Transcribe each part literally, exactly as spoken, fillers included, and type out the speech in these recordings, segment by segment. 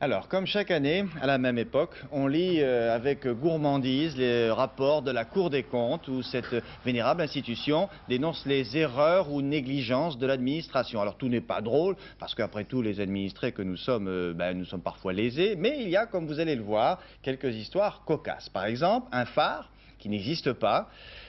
Alors, comme chaque année, à la même époque, on lit euh, avec gourmandise les rapports de la Cour des comptes où cette vénérable institution dénonce les erreurs ou négligences de l'administration. Alors, tout n'est pas drôle, parce qu'après tout, les administrés que nous sommes, euh, ben, nous sommes parfois lésés, mais il y a, comme vous allez le voir, quelques histoires cocasses. Par exemple, un phare qui n'existe pas,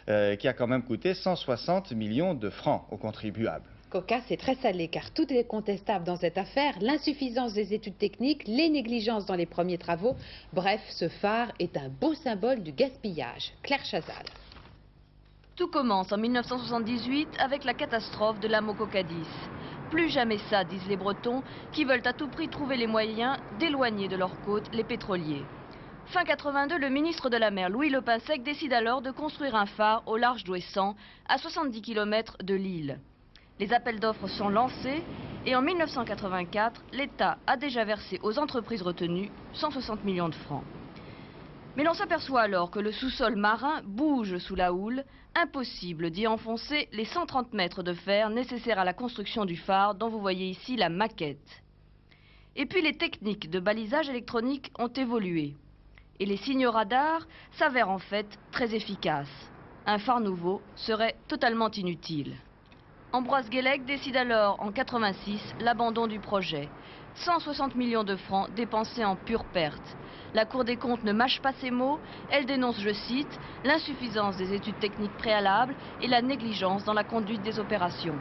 euh, qui a quand même coûté cent soixante millions de francs aux contribuables. Cocasse et très salé, car tout est contestable dans cette affaire, l'insuffisance des études techniques, les négligences dans les premiers travaux. Bref, ce phare est un beau symbole du gaspillage. Claire Chazal. Tout commence en mille neuf cent soixante-dix-huit avec la catastrophe de la Moco Cadiz. Plus jamais ça, disent les Bretons, qui veulent à tout prix trouver les moyens d'éloigner de leur côte les pétroliers. Fin quatre-vingt-deux, le ministre de la Mer, Louis Le Pensec, décide alors de construire un phare au large d'Ouessant, à soixante-dix kilomètres de l'île. Les appels d'offres sont lancés et en mille neuf cent quatre-vingt-quatre, l'État a déjà versé aux entreprises retenues cent soixante millions de francs. Mais l'on s'aperçoit alors que le sous-sol marin bouge sous la houle, impossible d'y enfoncer les cent trente mètres de fer nécessaires à la construction du phare dont vous voyez ici la maquette. Et puis les techniques de balisage électronique ont évolué et les signaux radars s'avèrent en fait très efficaces. Un phare nouveau serait totalement inutile. Ambroise Guélec décide alors, en mille neuf cent quatre-vingt-six, l'abandon du projet. cent soixante millions de francs dépensés en pure perte. La Cour des comptes ne mâche pas ses mots. Elle dénonce, je cite, l'insuffisance des études techniques préalables et la négligence dans la conduite des opérations.